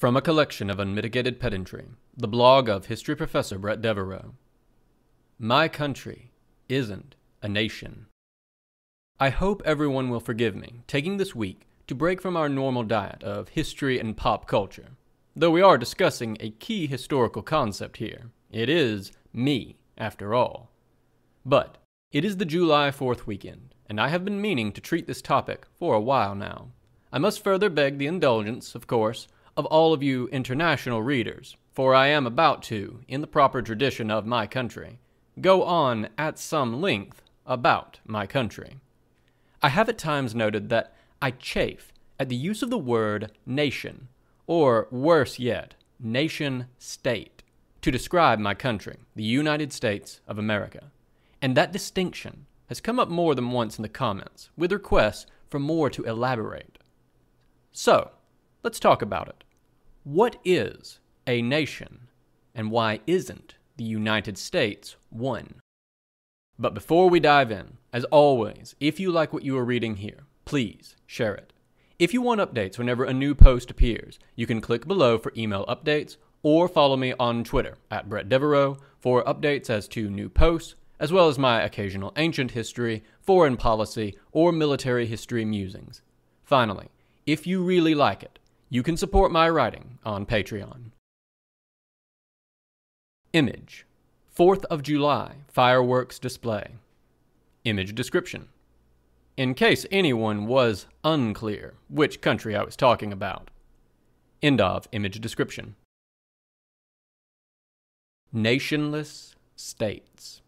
From A Collection of Unmitigated Pedantry, the blog of history professor Bret Devereaux. My country isn't a nation. I hope everyone will forgive me taking this week to break from our normal diet of history and pop culture, though we are discussing a key historical concept here. It is me, after all. But it is the July 4th weekend, and I have been meaning to treat this topic for a while now. I must further beg the indulgence, of course, of all of you international readers, for I am about to, in the proper tradition of my country, go on at some length about my country. I have at times noted that I chafe at the use of the word nation, or worse yet, nation-state, to describe my country, the United States of America, and that distinction has come up more than once in the comments, with requests for more to elaborate. So, let's talk about it. What is a nation, and why isn't the United States one? But before we dive in, as always, if you like what you are reading here, please share it. If you want updates whenever a new post appears, you can click below for email updates or follow me on Twitter at Bret Devereaux for updates as to new posts, as well as my occasional ancient history, foreign policy, or military history musings. Finally, if you really like it, you can support my writing on Patreon. Image: 4th of July fireworks display. Image description: in case anyone was unclear which country I was talking about. End of image description. Nationless states.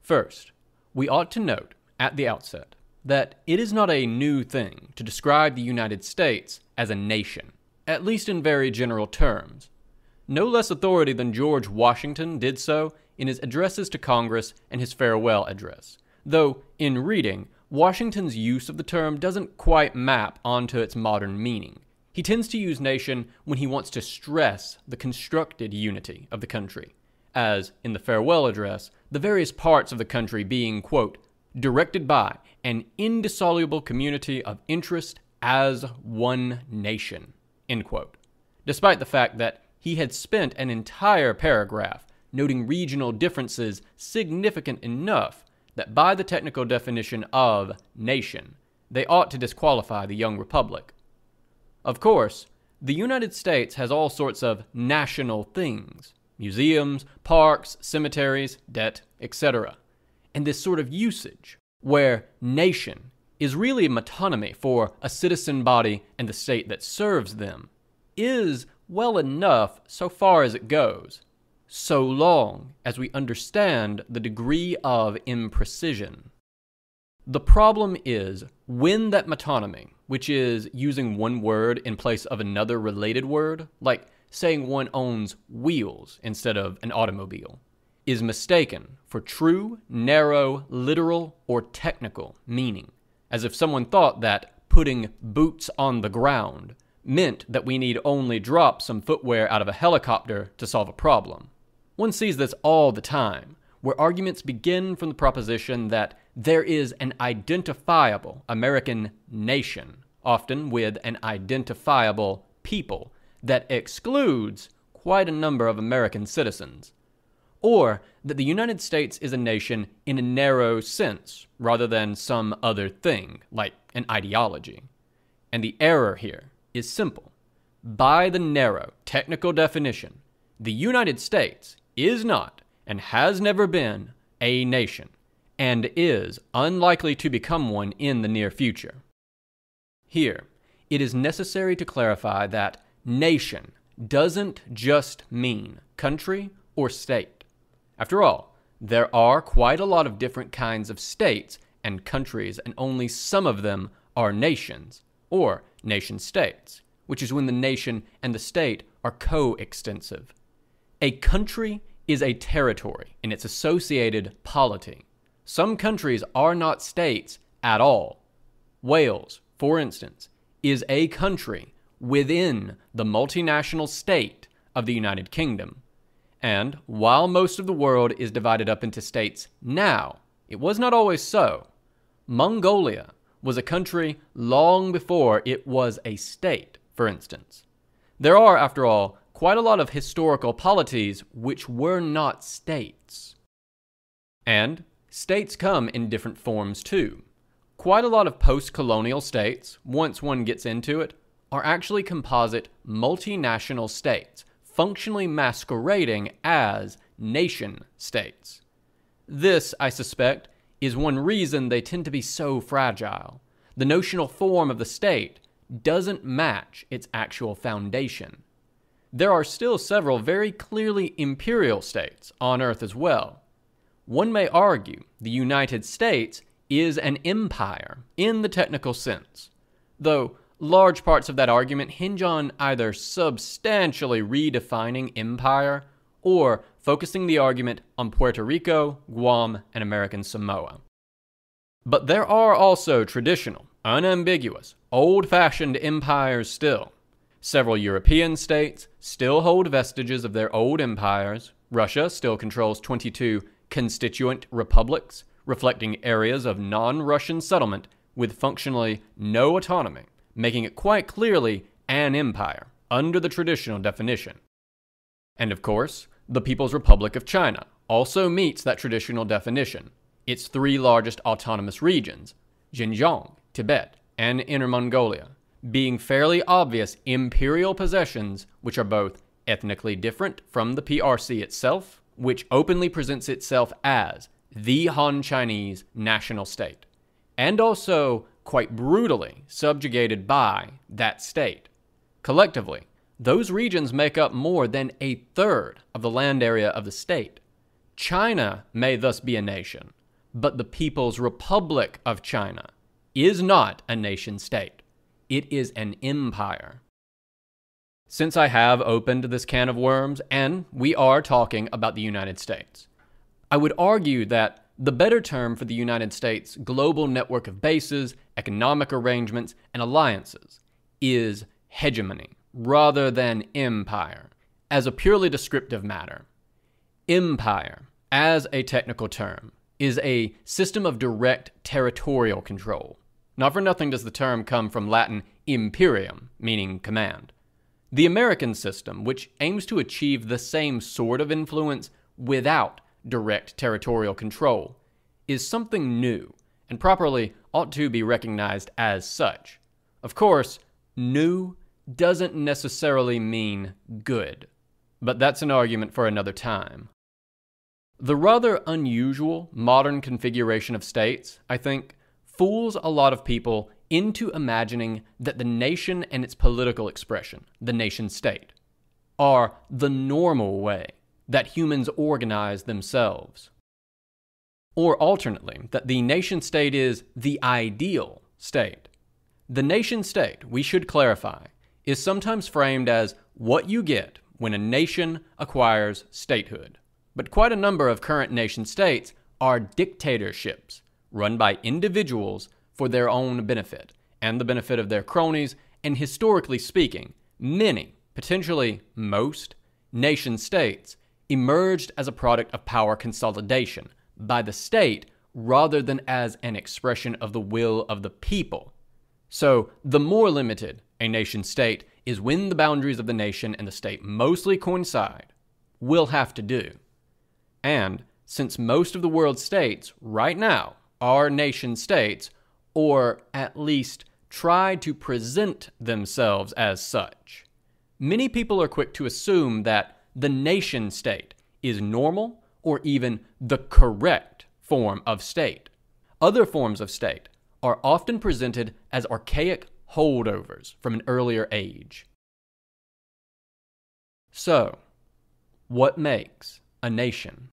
First, we ought to note at the outset that it is not a new thing to describe the United States as a nation, at least in very general terms. No less authority than George Washington did so in his addresses to Congress and his farewell address, though in reading, Washington's use of the term doesn't quite map onto its modern meaning. He tends to use nation when he wants to stress the constructed unity of the country, as in the farewell address, the various parts of the country being, quote, directed by an indissoluble community of interest as one nation, end quote, despite the fact that he had spent an entire paragraph noting regional differences significant enough that by the technical definition of nation, they ought to disqualify the young republic. Of course, the United States has all sorts of national things: museums, parks, cemeteries, debt, etc. And this sort of usage, where nation is really a metonymy for a citizen body and the state that serves them, is well enough so far as it goes, so long as we understand the degree of imprecision. The problem is when that metonymy, which is using one word in place of another related word, like saying one owns wheels instead of an automobile, is mistaken for true, narrow, literal, or technical meaning, as if someone thought that putting boots on the ground meant that we need only drop some footwear out of a helicopter to solve a problem. One sees this all the time, where arguments begin from the proposition that there is an identifiable American nation, often with an identifiable people, that excludes quite a number of American citizens, or that the United States is a nation in a narrow sense, rather than some other thing, like an ideology. And the error here is simple. By the narrow technical definition, the United States is not, and has never been, a nation, and is unlikely to become one in the near future. Here, it is necessary to clarify that nation doesn't just mean country or state. After all, there are quite a lot of different kinds of states and countries, and only some of them are nations, or nation-states, which is when the nation and the state are coextensive. A country is a territory in its associated polity. Some countries are not states at all. Wales, for instance, is a country within the multinational state of the United Kingdom. And while most of the world is divided up into states now, it was not always so. Mongolia was a country long before it was a state, for instance. There are, after all, quite a lot of historical polities which were not states. And states come in different forms too. Quite a lot of post-colonial states, once one gets into it, are actually composite multinational states, functionally masquerading as nation states. This, I suspect, is one reason they tend to be so fragile. The notional form of the state doesn't match its actual foundation. There are still several very clearly imperial states on Earth as well. One may argue the United States is an empire in the technical sense, though large parts of that argument hinge on either substantially redefining empire or focusing the argument on Puerto Rico, Guam, and American Samoa. But there are also traditional, unambiguous, old-fashioned empires still. Several European states still hold vestiges of their old empires. Russia still controls 22 constituent republics, reflecting areas of non-Russian settlement with functionally no autonomy, making it quite clearly an empire, under the traditional definition. And of course, the People's Republic of China also meets that traditional definition. Its three largest autonomous regions, Xinjiang, Tibet, and Inner Mongolia, being fairly obvious imperial possessions which are both ethnically different from the PRC itself, which openly presents itself as the Han Chinese national state, and also quite brutally subjugated by that state. Collectively, those regions make up more than a third of the land area of the state. China may thus be a nation, but the People's Republic of China is not a nation-state. It is an empire. Since I have opened this can of worms, and we are talking about the United States, I would argue that the better term for the United States' global network of bases, economic arrangements, and alliances is hegemony, rather than empire, as a purely descriptive matter. Empire, as a technical term, is a system of direct territorial control. Not for nothing does the term come from Latin imperium, meaning command. The American system, which aims to achieve the same sort of influence without direct territorial control, is something new and properly ought to be recognized as such. Of course, new doesn't necessarily mean good, but that's an argument for another time. The rather unusual modern configuration of states, I think, fools a lot of people into imagining that the nation and its political expression, the nation-state, are the normal way that humans organize themselves. Or alternately, that the nation-state is the ideal state. The nation-state, we should clarify, is sometimes framed as what you get when a nation acquires statehood. But quite a number of current nation-states are dictatorships run by individuals for their own benefit and the benefit of their cronies, and historically speaking, many, potentially most, nation-states emerged as a product of power consolidation by the state rather than as an expression of the will of the people. So the more limited a nation-state is when the boundaries of the nation and the state mostly coincide, will have to do. And since most of the world's states right now are nation-states, or at least try to present themselves as such, many people are quick to assume that the nation-state is normal or even the correct form of state. Other forms of state are often presented as archaic holdovers from an earlier age. So, what makes a nation?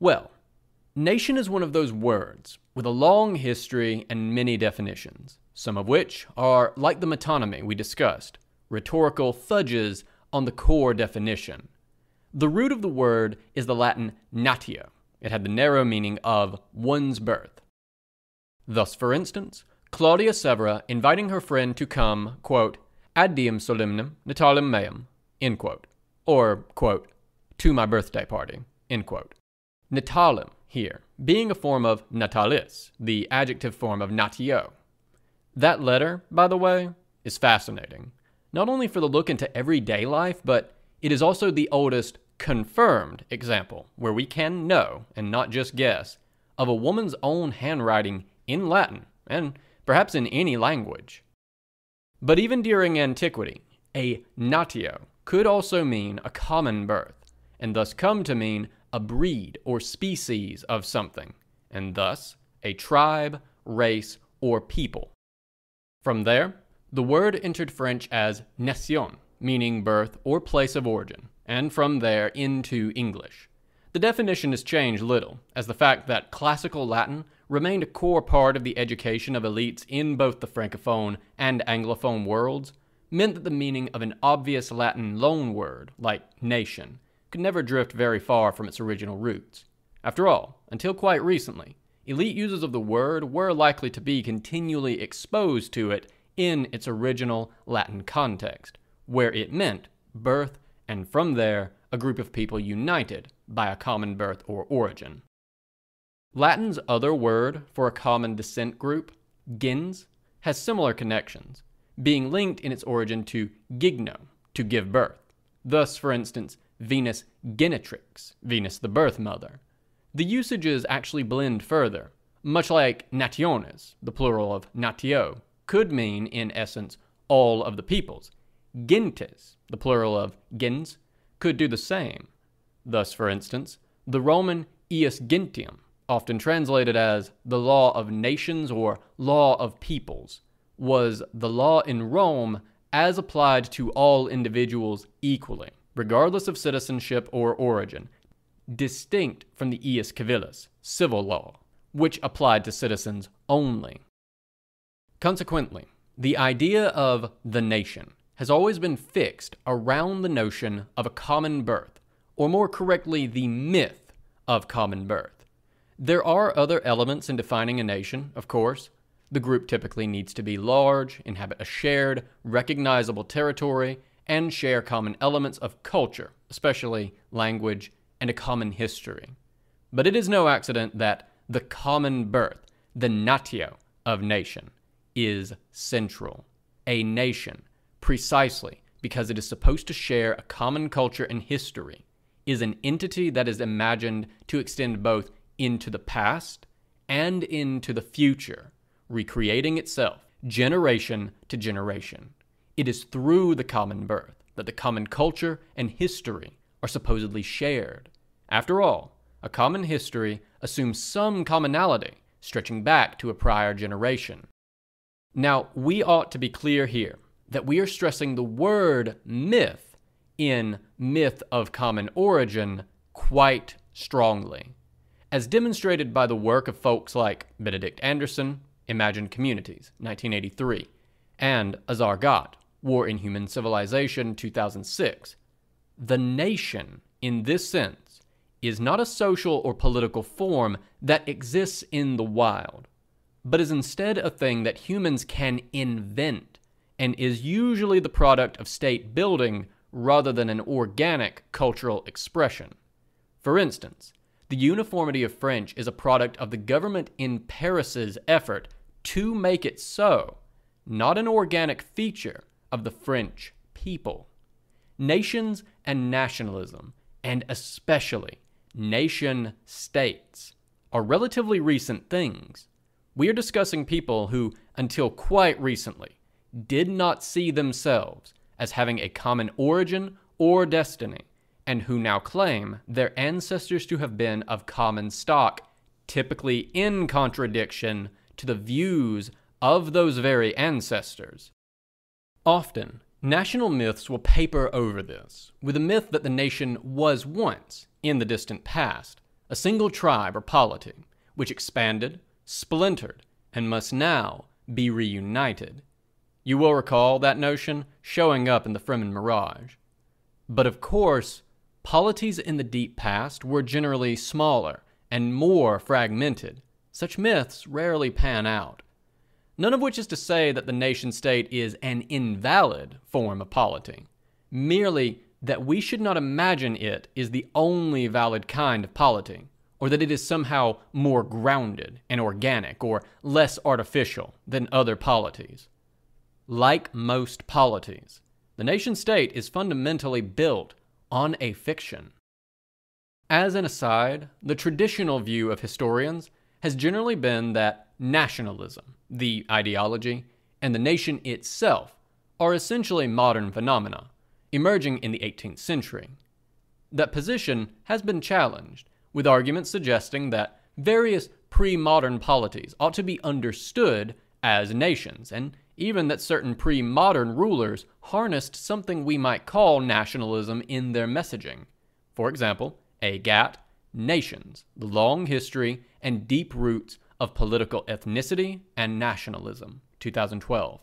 Well, nation is one of those words with a long history and many definitions, some of which are, like the metonymy we discussed, rhetorical fudges on the core definition. The root of the word is the Latin natio. It had the narrow meaning of one's birth. Thus, for instance, Claudia Severa inviting her friend to come, quote, ad diem solemnum natalem meum, end quote, or, quote, to my birthday party, end quote. Natalem here being a form of natalis, the adjective form of natio. That letter, by the way, is fascinating. not only for the look into everyday life, but it is also the oldest confirmed example, where we can know, and not just guess, of a woman's own handwriting in Latin, and perhaps in any language. But even during antiquity, a natio could also mean a common birth, and thus come to mean a breed or species of something, and thus a tribe, race, or people. From there, the word entered French as nation, meaning birth or place of origin, and from there into English. The definition has changed little, as the fact that classical Latin remained a core part of the education of elites in both the Francophone and Anglophone worlds meant that the meaning of an obvious Latin loanword, like nation, could never drift very far from its original roots. After all, until quite recently, elite users of the word were likely to be continually exposed to it in its original Latin context, where it meant birth, and from there, a group of people united by a common birth or origin. Latin's other word for a common descent group, gens, has similar connections, being linked in its origin to gigno, to give birth. Thus, for instance, Venus genetrix, Venus the birth mother. The usages actually blend further, much like nationes, the plural of natio, could mean, in essence, all of the peoples. Gentes, the plural of gens, could do the same. Thus, for instance, the Roman ius gentium, often translated as the law of nations or law of peoples, was the law in Rome as applied to all individuals equally, regardless of citizenship or origin, distinct from the ius civilis, civil law, which applied to citizens only. Consequently, the idea of the nation has always been fixed around the notion of a common birth, or more correctly, the myth of common birth. There are other elements in defining a nation, of course. The group typically needs to be large, inhabit a shared, recognizable territory, and share common elements of culture, especially language, and a common history. But it is no accident that the common birth, the natio of nation, is central. A nation, precisely because it is supposed to share a common culture and history, is an entity that is imagined to extend both into the past and into the future, recreating itself generation to generation. It is through the common birth that the common culture and history are supposedly shared. After all, a common history assumes some commonality, stretching back to a prior generation. Now, we ought to be clear here that we are stressing the word myth in myth of common origin quite strongly, as demonstrated by the work of folks like Benedict Anderson, Imagined Communities, 1983, and Azar Gat, War in Human Civilization, 2006. The nation, in this sense, is not a social or political form that exists in the wild, but is instead a thing that humans can invent, and is usually the product of state building rather than an organic cultural expression. For instance, the uniformity of French is a product of the government in Paris's effort to make it so, not an organic feature of the French people. Nations and nationalism, and especially nation-states, are relatively recent things. We are discussing people who, until quite recently, did not see themselves as having a common origin or destiny, and who now claim their ancestors to have been of common stock, typically in contradiction to the views of those very ancestors. Often, national myths will paper over this, with a myth that the nation was once, in the distant past, a single tribe or polity, which expanded, splintered, and must now be reunited. You will recall that notion showing up in the Fremen Mirage. But of course, polities in the deep past were generally smaller and more fragmented. Such myths rarely pan out. None of which is to say that the nation-state is an invalid form of polity, merely that we should not imagine it is the only valid kind of polity, or that it is somehow more grounded and organic or less artificial than other polities. Like most polities, The nation-state is fundamentally built on a fiction. As an aside, the traditional view of historians has generally been that nationalism, the ideology, and the nation itself are essentially modern phenomena, emerging in the 18th century. That position has been challenged, with arguments suggesting that various pre-modern polities ought to be understood as nations, and even that certain pre-modern rulers harnessed something we might call nationalism in their messaging. For example, A. Gat, Nations, the Long History and Deep Roots of Political Ethnicity and Nationalism, 2012.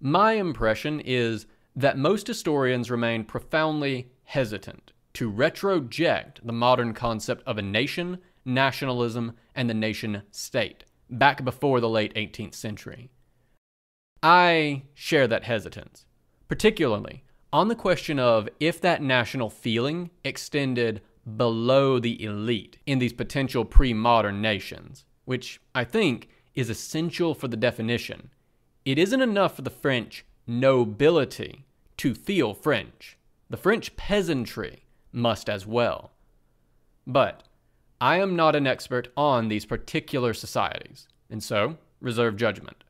My impression is that most historians remain profoundly hesitant to retroject the modern concept of a nation, nationalism, and the nation-state back before the late 18th century. I share that hesitance, particularly on the question of if that national feeling extended below the elite in these potential pre-modern nations, which I think is essential for the definition. It isn't enough for the French nobility to feel French. The French peasantry must as well. But I am not an expert on these particular societies, and so reserve judgment.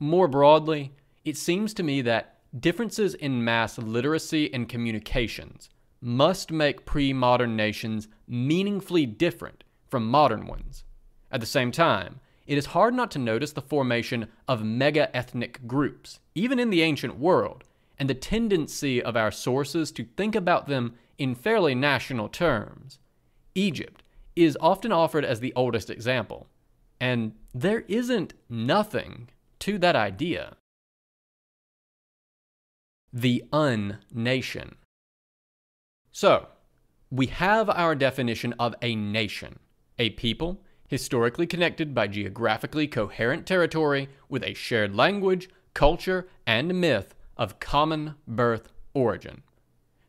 More broadly, it seems to me that differences in mass literacy and communications must make pre-modern nations meaningfully different from modern ones. At the same time, it is hard not to notice the formation of mega-ethnic groups, even in the ancient world, and the tendency of our sources to think about them in fairly national terms. Egypt is often offered as the oldest example, and there isn't nothing to that idea. The un-nation. So, we have our definition of a nation, a people historically connected by geographically coherent territory with a shared language, culture, and myth of common birth origin.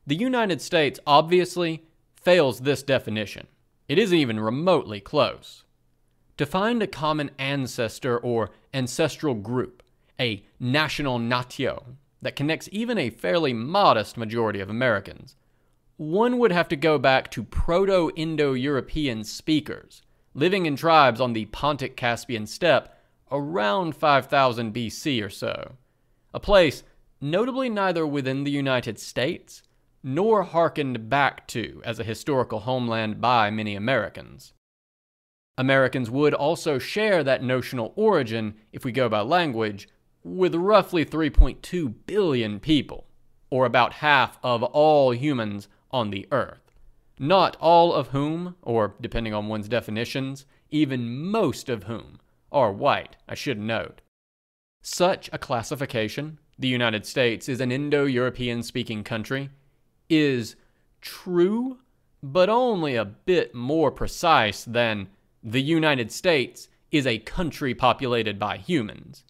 The United States obviously fails this definition. It isn't even remotely close. To find a common ancestor or ancestral group, a national natio, that connects even a fairly modest majority of Americans, one would have to go back to Proto-Indo-European speakers, living in tribes on the Pontic-Caspian steppe around 5000 BC or so, a place notably neither within the United States nor hearkened back to as a historical homeland by many Americans. Americans would also share that notional origin, if we go by language, with roughly 3.2 billion people, or about half of all humans on the earth. Not all of whom, or depending on one's definitions, even most of whom, are white, I should note. Such a classification, the United States is an Indo-European speaking country, is true, but only a bit more precise than the United States is a country populated by humans.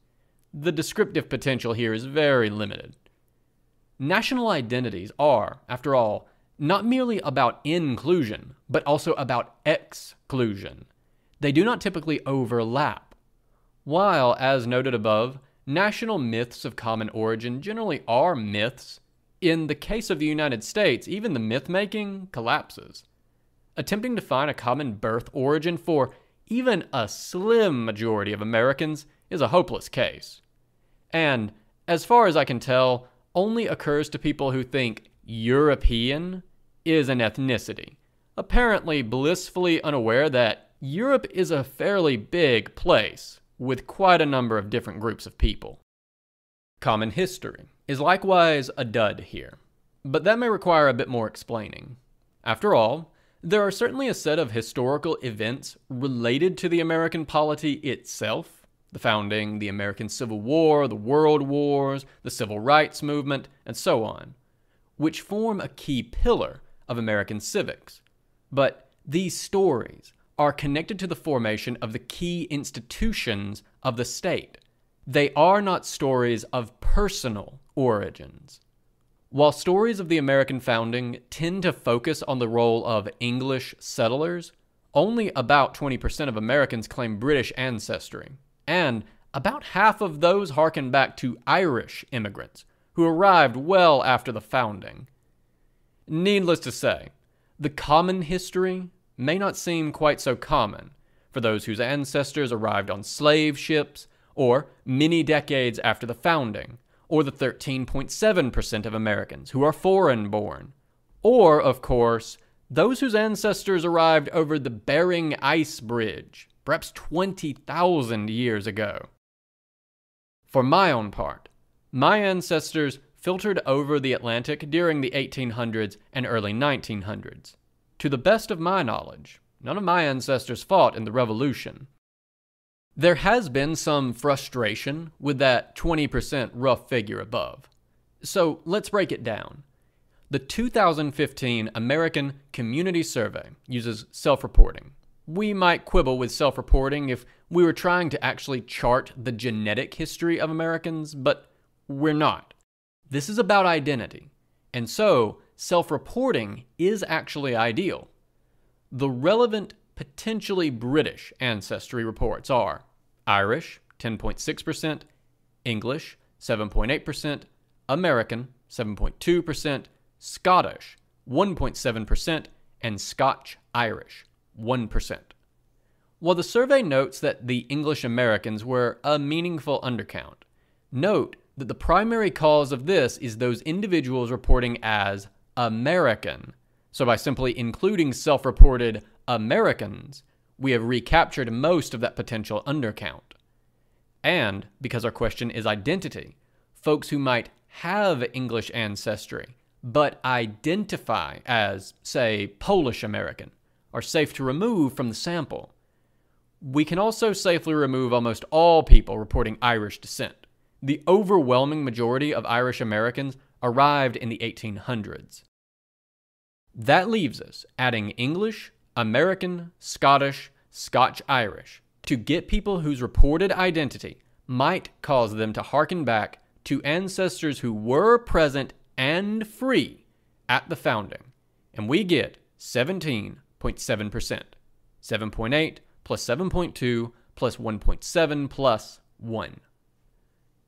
The descriptive potential here is very limited. National identities are, after all, not merely about inclusion, but also about exclusion. They do not typically overlap. While, as noted above, national myths of common origin generally are myths, in the case of the United States, even the myth-making collapses. Attempting to find a common birth origin for even a slim majority of Americans is a hopeless case, and, as far as I can tell, only occurs to people who think European is an ethnicity, apparently blissfully unaware that Europe is a fairly big place with quite a number of different groups of people. Common history is likewise a dud here, but that may require a bit more explaining. After all, there are certainly a set of historical events related to the American polity itself, the founding, the American Civil War, the World Wars, the Civil Rights Movement, and so on, which form a key pillar of American civics. But these stories are connected to the formation of the key institutions of the state. They are not stories of personal origins. While stories of the American founding tend to focus on the role of English settlers, only about 20% of Americans claim British ancestry, and about half of those harken back to Irish immigrants, who arrived well after the founding. Needless to say, the common history may not seem quite so common for those whose ancestors arrived on slave ships, or many decades after the founding, or the 13.7% of Americans who are foreign-born, or, of course, those whose ancestors arrived over the Bering Ice Bridge, perhaps 20,000 years ago. For my own part, my ancestors filtered over the Atlantic during the 1800s and early 1900s. To the best of my knowledge, none of my ancestors fought in the Revolution. There has been some frustration with that 20% rough figure above. So let's break it down. The 2015 American Community Survey uses self-reporting. We might quibble with self-reporting if we were trying to actually chart the genetic history of Americans, but we're not. This is about identity, and so self-reporting is actually ideal. The relevant potentially British ancestry reports are Irish, 10.6%, English, 7.8%, American, 7.2%, Scottish, 1.7%, and Scotch-Irish, 1%. While the survey notes that the English Americans were a meaningful undercount, note that the primary cause of this is those individuals reporting as American. So by simply including self-reported Americans, we have recaptured most of that potential undercount. And because our question is identity, folks who might have English ancestry but identify as, say, Polish American are safe to remove from the sample. We can also safely remove almost all people reporting Irish descent. The overwhelming majority of Irish Americans arrived in the 1800s. That leaves us adding English, American, Scottish, Scotch-Irish to get people whose reported identity might cause them to harken back to ancestors who were present and free at the founding, and we get 17.7%. 7.8 plus 7.2 plus 1.7 plus 1.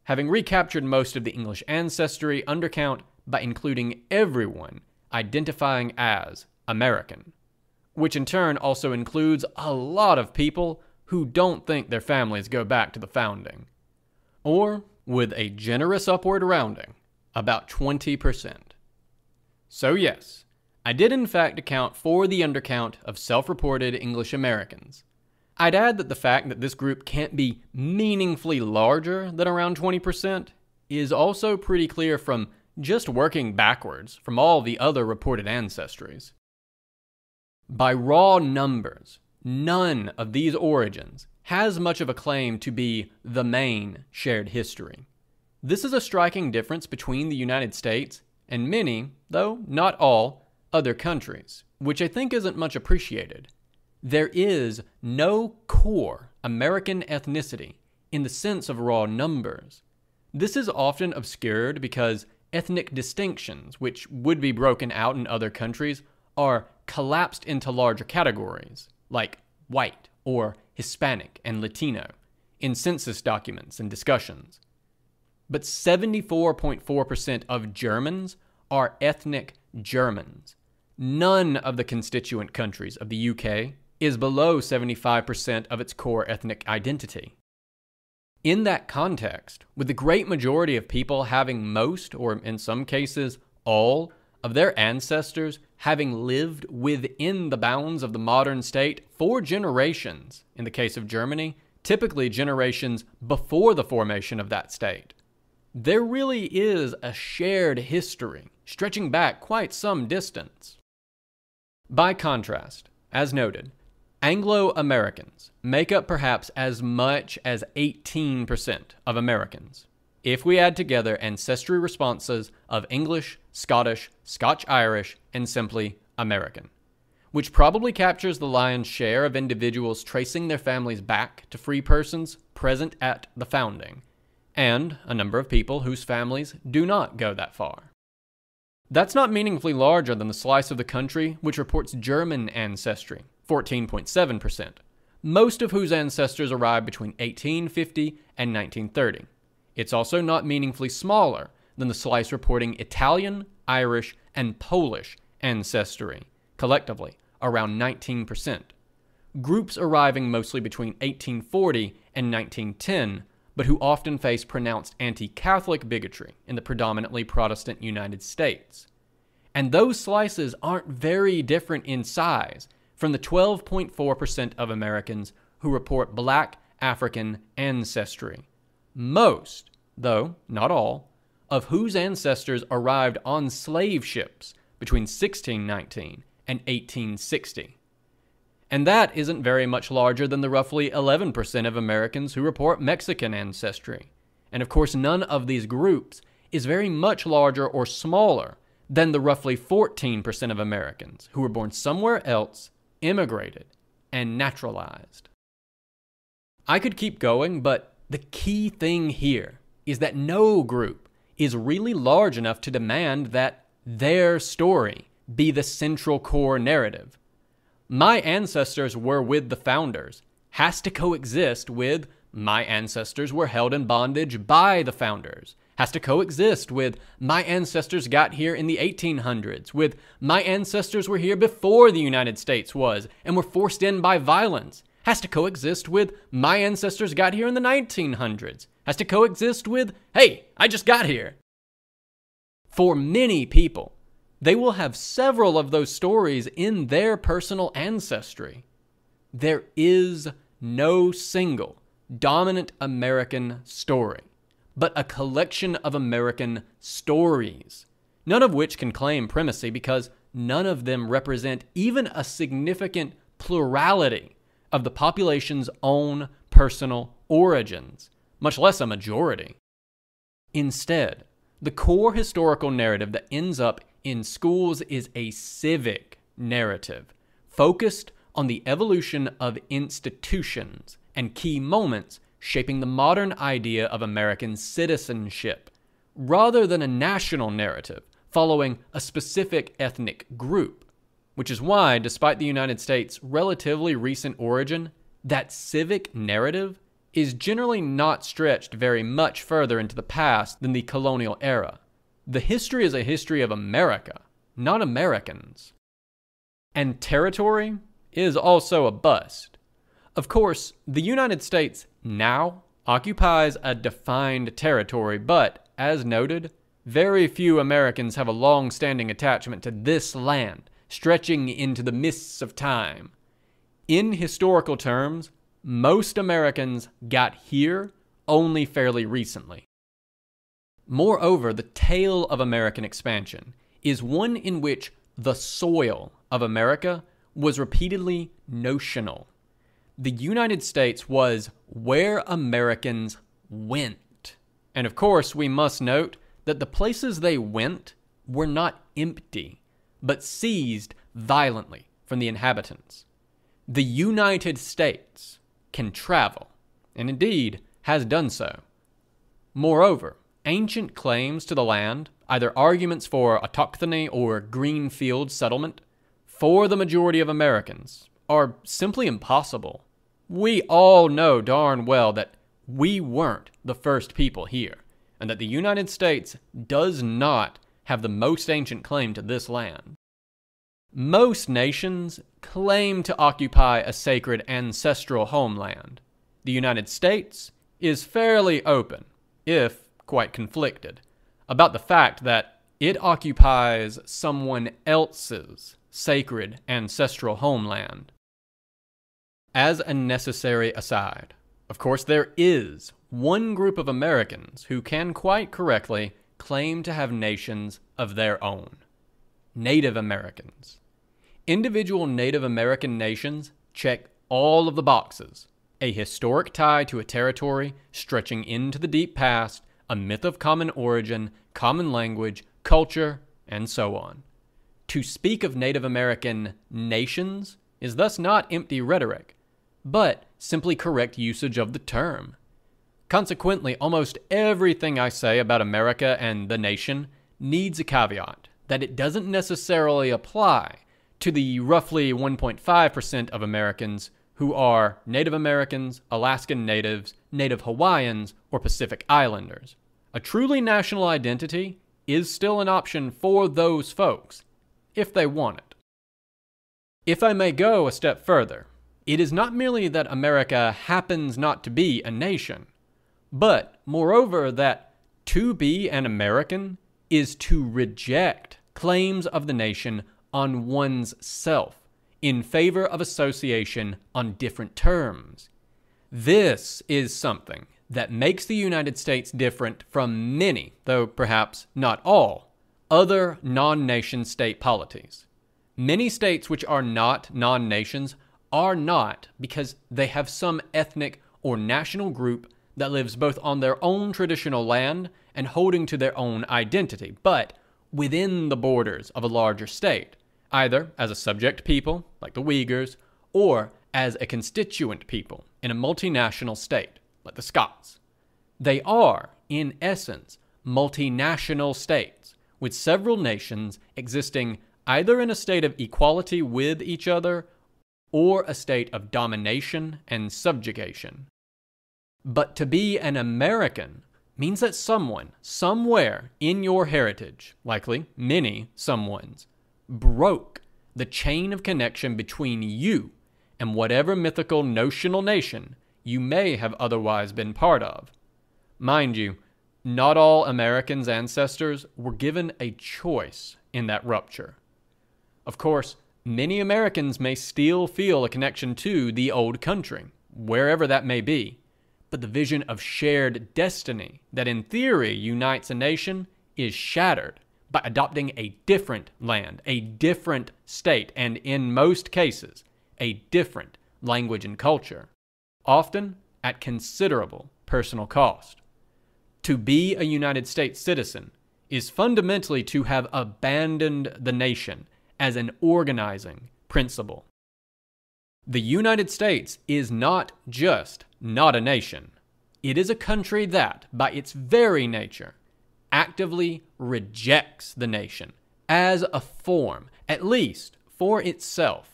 Having recaptured most of the English ancestry undercount by including everyone identifying as American, which in turn also includes a lot of people who don't think their families go back to the founding. Or, with a generous upward rounding, about 20%. So yes, I did in fact account for the undercount of self-reported English Americans. I'd add that the fact that this group can't be meaningfully larger than around 20% is also pretty clear from just working backwards from all the other reported ancestries. By raw numbers, none of these origins has much of a claim to be the main shared history. This is a striking difference between the United States and many, though not all, other countries, which I think isn't much appreciated. There is no core American ethnicity in the sense of raw numbers. This is often obscured because ethnic distinctions, which would be broken out in other countries, are collapsed into larger categories, like white or Hispanic and Latino, in census documents and discussions. But 74.4% of Germans are ethnic Germans. None of the constituent countries of the UK is below 75% of its core ethnic identity. In that context, with the great majority of people having most, or in some cases, all, of their ancestors having lived within the bounds of the modern state for generations, in the case of Germany, typically generations before the formation of that state, there really is a shared history stretching back quite some distance. By contrast, as noted, Anglo-Americans make up perhaps as much as 18% of Americans, if we add together ancestry responses of English, Scottish, Scotch-Irish, and simply American, which probably captures the lion's share of individuals tracing their families back to free persons present at the founding, and a number of people whose families do not go that far. That's not meaningfully larger than the slice of the country which reports German ancestry, 14.7%, most of whose ancestors arrived between 1850 and 1930. It's also not meaningfully smaller than the slice reporting Italian, Irish, and Polish ancestry, collectively around 19%. Groups arriving mostly between 1840 and 1910, but who often face pronounced anti-Catholic bigotry in the predominantly Protestant United States. And those slices aren't very different in size from the 12.4% of Americans who report Black African ancestry. Most, though not all, of whose ancestors arrived on slave ships between 1619 and 1860. And that isn't very much larger than the roughly 11% of Americans who report Mexican ancestry. And of course, none of these groups is very much larger or smaller than the roughly 14% of Americans who were born somewhere else, immigrated, and naturalized. I could keep going, but the key thing here is that no group is really large enough to demand that their story be the central core narrative. My ancestors were with the founders has to coexist with my ancestors were held in bondage by the founders, has to coexist with my ancestors got here in the 1800s, with my ancestors were here before the United States was and were forced in by violence, has to coexist with my ancestors got here in the 1900s, has to coexist with, hey, I just got here. For many people, they will have several of those stories in their personal ancestry. There is no single dominant American story, but a collection of American stories, none of which can claim primacy because none of them represent even a significant plurality of the population's own personal origins, much less a majority. Instead, the core historical narrative that ends up in schools is a civic narrative focused on the evolution of institutions and key moments shaping the modern idea of American citizenship, rather than a national narrative following a specific ethnic group, which is why, despite the United States' relatively recent origin, that civic narrative is generally not stretched very much further into the past than the colonial era. The history is a history of America, not Americans. And territory is also a bust. Of course, the United States now occupies a defined territory, but, as noted, very few Americans have a long-standing attachment to this land, stretching into the mists of time. In historical terms, most Americans got here only fairly recently. Moreover, the tale of American expansion is one in which the soil of America was repeatedly notional. The United States was where Americans went. And of course, we must note that the places they went were not empty, but seized violently from the inhabitants. The United States can travel, and indeed has done so. Moreover, ancient claims to the land, either arguments for autochthony or greenfield settlement, for the majority of Americans, are simply impossible. We all know darn well that we weren't the first people here, and that the United States does not have the most ancient claim to this land. Most nations claim to occupy a sacred ancestral homeland. The United States is fairly open, if quite conflicted, about the fact that it occupies someone else's sacred ancestral homeland. As a necessary aside, of course, there is one group of Americans who can quite correctly claim to have nations of their own: Native Americans. Individual Native American nations check all of the boxes: a historic tie to a territory stretching into the deep past, a myth of common origin, common language, culture, and so on. To speak of Native American nations is thus not empty rhetoric, but simply correct usage of the term. Consequently, almost everything I say about America and the nation needs a caveat that it doesn't necessarily apply to the roughly 1.5% of Americans who are Native Americans, Alaskan Natives, Native Hawaiians, or Pacific Islanders, A truly national identity is still an option for those folks, if they want it. If I may go a step further, it is not merely that America happens not to be a nation, but, moreover, that to be an American is to reject claims of the nation on one's self in favor of association on different terms. This is something that makes the United States different from many, though perhaps not all, other non-nation state polities. Many states which are not non-nations are not because they have some ethnic or national group that lives both on their own traditional land and holding to their own identity, but within the borders of a larger state, either as a subject people, like the Uyghurs, or as a constituent people in a multinational state, like the Scots. They are, in essence, multinational states, with several nations existing either in a state of equality with each other or a state of domination and subjugation. But to be an American means that someone, somewhere in your heritage, likely many someones, broke the chain of connection between you and whatever mythical notional nation you may have otherwise been part of. Mind you, not all Americans' ancestors were given a choice in that rupture. Of course, many Americans may still feel a connection to the old country, wherever that may be. But the vision of shared destiny that in theory unites a nation is shattered by adopting a different land, a different state, and in most cases, a different language and culture, often at considerable personal cost. To be a United States citizen is fundamentally to have abandoned the nation as an organizing principle. The United States is not just not a nation. It is a country that, by its very nature, actively rejects the nation as a form, at least for itself.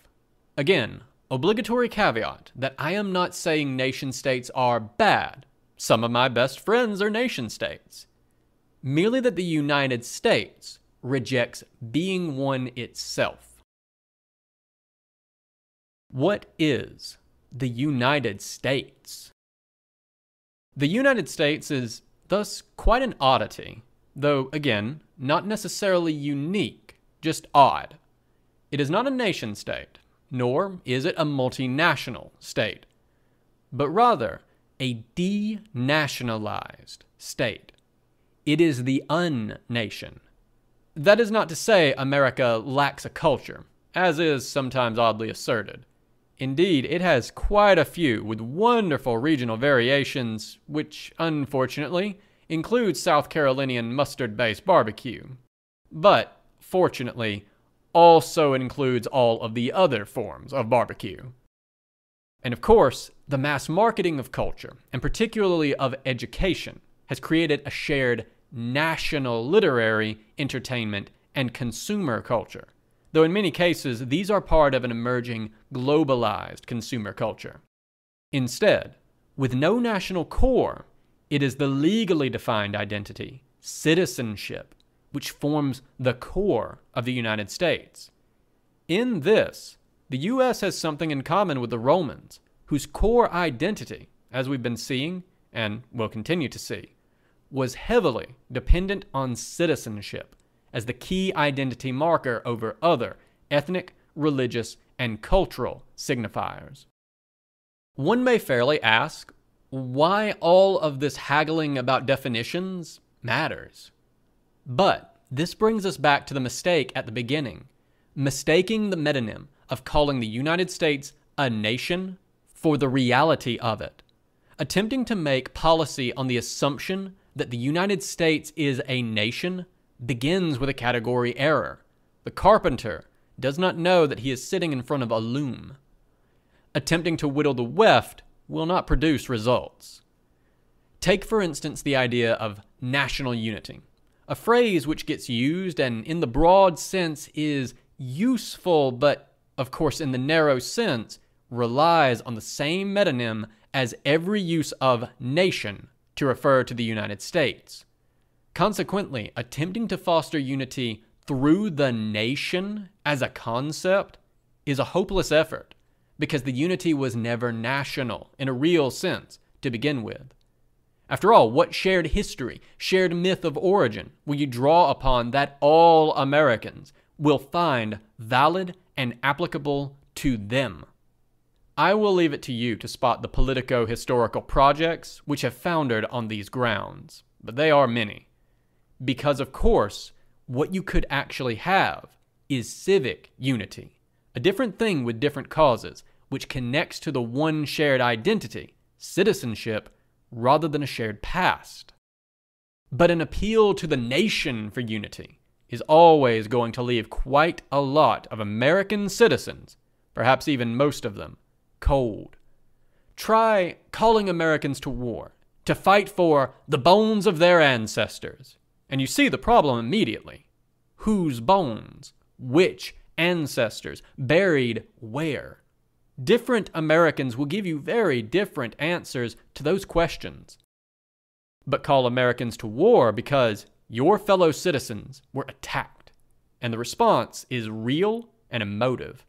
Again, obligatory caveat that I am not saying nation states are bad. Some of my best friends are nation states. Merely that the United States rejects being one itself. What is the United States? The United States is thus quite an oddity, though again, not necessarily unique, just odd. It is not a nation state, nor is it a multinational state, but rather a denationalized state. It is the un-nation. That is not to say America lacks a culture, as is sometimes oddly asserted. Indeed, it has quite a few with wonderful regional variations, which, unfortunately, includes South Carolinian mustard-based barbecue. But, fortunately, also includes all of the other forms of barbecue. And of course, the mass marketing of culture, and particularly of education, has created a shared national literary, entertainment, and consumer culture. Though in many cases, these are part of an emerging, globalized consumer culture. Instead, with no national core, it is the legally defined identity, citizenship, which forms the core of the United States. In this, the U.S. has something in common with the Romans, whose core identity, as we've been seeing, and will continue to see, was heavily dependent on citizenship as the key identity marker over other ethnic, religious, and cultural signifiers. One may fairly ask why all of this haggling about definitions matters. But this brings us back to the mistake at the beginning, mistaking the metonym of calling the United States a nation for the reality of it, attempting to make policy on the assumption that the United States is a nation begins with a category error. The carpenter does not know that he is sitting in front of a loom. Attempting to whittle the weft will not produce results. Take, for instance, the idea of national unity, a phrase which gets used and in the broad sense is useful, but of course in the narrow sense relies on the same metonym as every use of nation to refer to the United States. Consequently, attempting to foster unity through the nation as a concept is a hopeless effort, because the unity was never national in a real sense to begin with. After all, what shared history, shared myth of origin will you draw upon that all Americans will find valid and applicable to them? I will leave it to you to spot the politico-historical projects which have foundered on these grounds, but they are many. Because, of course, what you could actually have is civic unity, a different thing with different causes, which connects to the one shared identity, citizenship, rather than a shared past. But an appeal to the nation for unity is always going to leave quite a lot of American citizens, perhaps even most of them, cold. Try calling Americans to war, to fight for the bones of their ancestors, and you see the problem immediately. Whose bones? Which ancestors? Buried where? Different Americans will give you very different answers to those questions. But call Americans to war because your fellow citizens were attacked, and the response is real and emotive.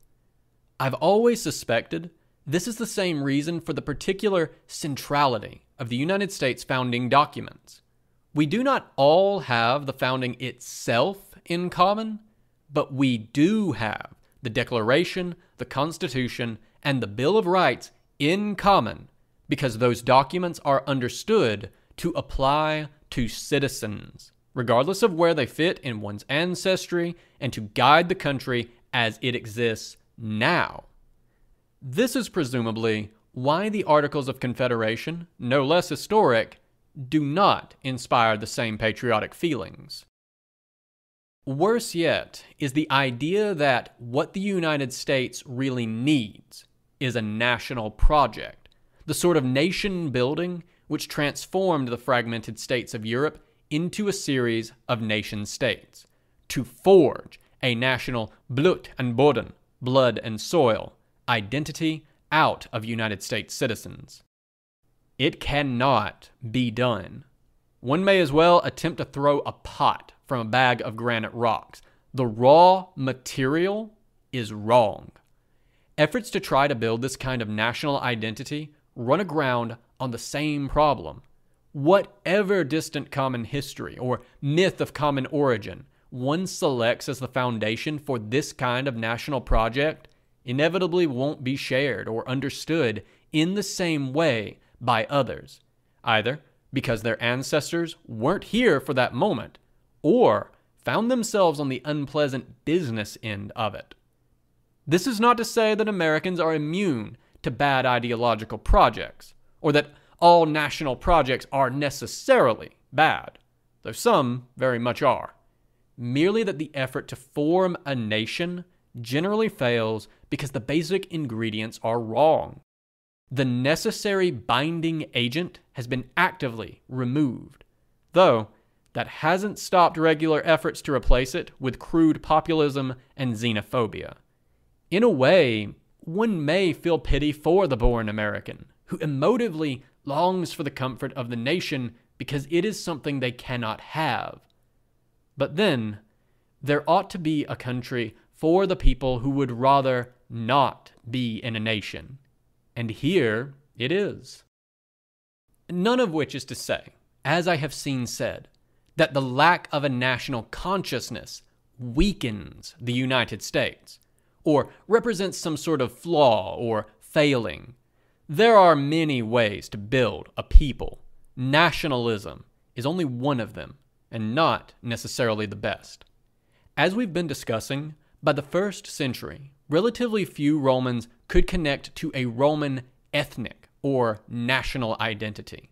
I've always suspected this is the same reason for the particular centrality of the United States founding documents. We do not all have the founding itself in common, but we do have the Declaration, the Constitution, and the Bill of Rights in common, because those documents are understood to apply to citizens, regardless of where they fit in one's ancestry, and to guide the country as it exists now. This is presumably why the Articles of Confederation, no less historic, do not inspire the same patriotic feelings. Worse yet is the idea that what the United States really needs is a national project, the sort of nation building which transformed the fragmented states of Europe into a series of nation states, to forge a national Blut and Boden, blood and soil, identity out of United States citizens. It cannot be done. One may as well attempt to throw a pot from a bag of granite rocks. The raw material is wrong. Efforts to try to build this kind of national identity run aground on the same problem. Whatever distant common history or myth of common origin one selects as the foundation for this kind of national project inevitably won't be shared or understood in the same way by others, either because their ancestors weren't here for that moment, or found themselves on the unpleasant business end of it. This is not to say that Americans are immune to bad ideological projects, or that all national projects are necessarily bad, though some very much are. Merely that the effort to form a nation generally fails because the basic ingredients are wrong. The necessary binding agent has been actively removed, though that hasn't stopped regular efforts to replace it with crude populism and xenophobia. In a way, one may feel pity for the born American, who emotively longs for the comfort of the nation because it is something they cannot have. But then, there ought to be a country for the people who would rather not be in a nation. And here it is. None of which is to say, as I have seen said, that the lack of a national consciousness weakens the United States, or represents some sort of flaw or failing. There are many ways to build a people. Nationalism is only one of them, and not necessarily the best. As we've been discussing, by the first century, relatively few Romans could connect to a Roman ethnic or national identity.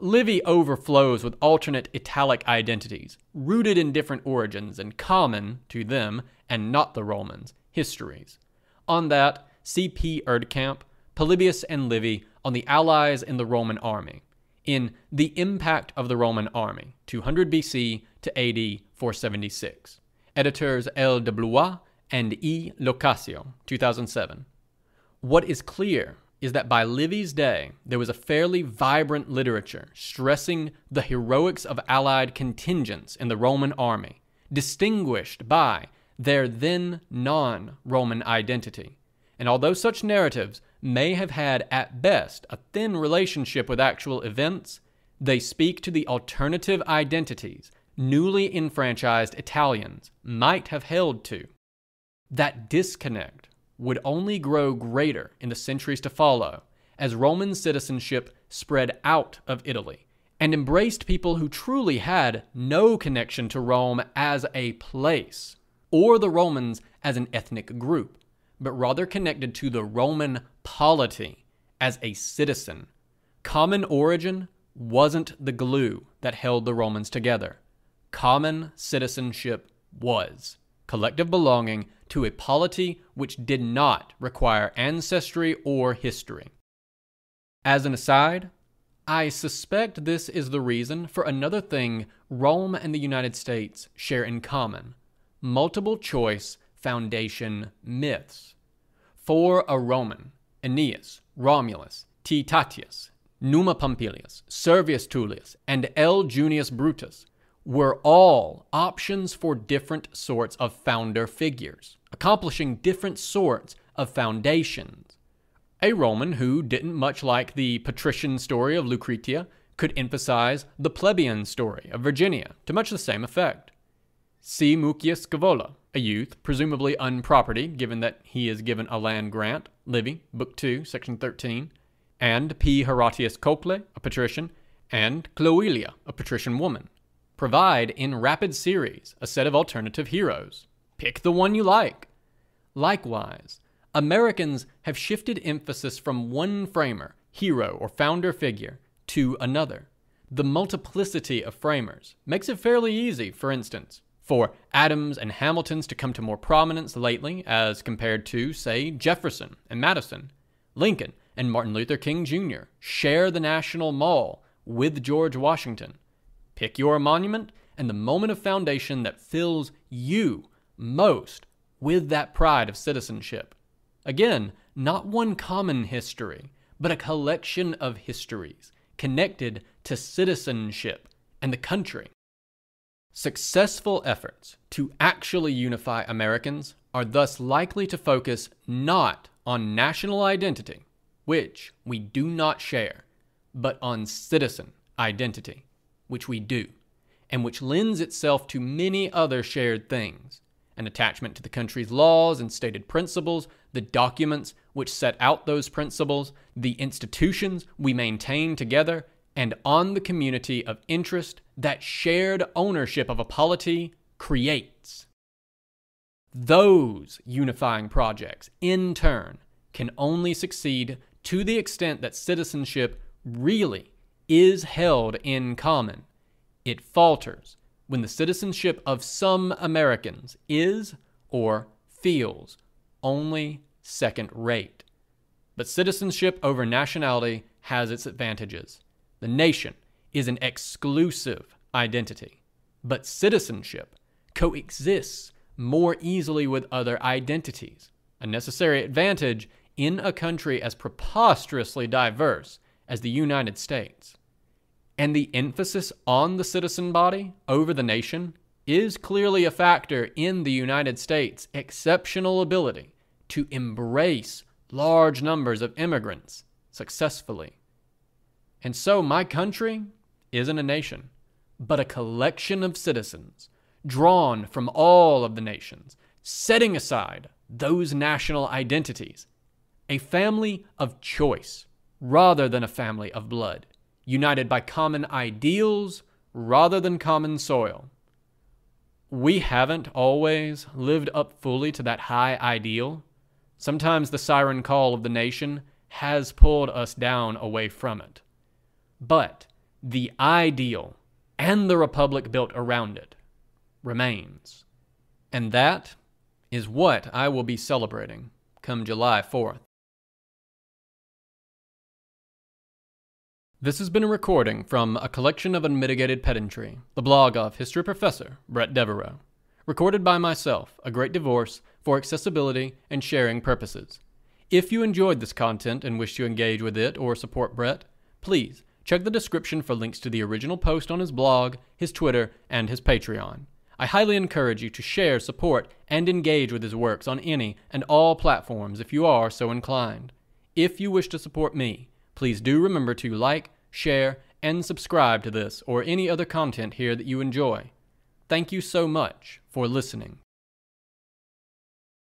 Livy overflows with alternate Italic identities, rooted in different origins and common to them, and not the Romans, histories. On that, C.P. Erdkamp, Polybius and Livy on the Allies in the Roman Army, in The Impact of the Roman Army, 200 BC to AD 476. Editors L. de Blois and E. Locasio, 2007. What is clear is that by Livy's day, there was a fairly vibrant literature stressing the heroics of allied contingents in the Roman army, distinguished by their then non-Roman identity. And although such narratives may have had at best a thin relationship with actual events, they speak to the alternative identities newly enfranchised Italians might have held to. That disconnect would only grow greater in the centuries to follow as Roman citizenship spread out of Italy and embraced people who truly had no connection to Rome as a place or the Romans as an ethnic group, but rather connected to the Roman polity as a citizen. Common origin wasn't the glue that held the Romans together. Common citizenship was collective belonging to a polity which did not require ancestry or history. As an aside, I suspect this is the reason for another thing Rome and the United States share in common: multiple choice foundation myths. For a Roman, Aeneas, Romulus, T. Tatius, Numa Pompilius, Servius Tullius, and L. Junius Brutus were all options for different sorts of founder figures, accomplishing different sorts of foundations. A Roman who didn't much like the patrician story of Lucretia could emphasize the plebeian story of Virginia to much the same effect. C. Mucius Scaevola, a youth, presumably unproperty given that he is given a land grant, Livy, Book 2, Section 13, and P. Horatius Cople, a patrician, and Cloelia, a patrician woman, provide in rapid series a set of alternative heroes. Pick the one you like. Likewise, Americans have shifted emphasis from one framer, hero, or founder figure to another. The multiplicity of framers makes it fairly easy, for instance, for Adams and Hamiltons to come to more prominence lately as compared to, say, Jefferson and Madison. Lincoln and Martin Luther King Jr. share the National Mall with George Washington. Pick your monument and the moment of foundation that fills you most with that pride of citizenship. Again, not one common history, but a collection of histories connected to citizenship and the country. Successful efforts to actually unify Americans are thus likely to focus not on national identity, which we do not share, but on citizen identity, which we do, and which lends itself to many other shared things: an attachment to the country's laws and stated principles, the documents which set out those principles, the institutions we maintain together, and on the community of interest that shared ownership of a polity creates. Those unifying projects, in turn, can only succeed to the extent that citizenship really is held in common. It falters when the citizenship of some Americans is, or feels, only second rate. But citizenship over nationality has its advantages. The nation is an exclusive identity, but citizenship coexists more easily with other identities, a necessary advantage in a country as preposterously diverse as the United States. And the emphasis on the citizen body over the nation is clearly a factor in the United States' exceptional ability to embrace large numbers of immigrants successfully. And so my country isn't a nation, but a collection of citizens drawn from all of the nations, setting aside those national identities. A family of choice rather than a family of blood, united by common ideals rather than common soil. We haven't always lived up fully to that high ideal. Sometimes the siren call of the nation has pulled us down away from it. But the ideal and the republic built around it remains. And that is what I will be celebrating come July 4th. This has been a recording from A Collection of Unmitigated Pedantry, the blog of history professor Bret Devereaux, recorded by myself, A Great Divorce, for accessibility and sharing purposes. If you enjoyed this content and wish to engage with it or support Bret, please check the description for links to the original post on his blog, his Twitter, and his Patreon. I highly encourage you to share, support, and engage with his works on any and all platforms if you are so inclined. If you wish to support me, please do remember to like, share, and subscribe to this or any other content here that you enjoy. Thank you so much for listening.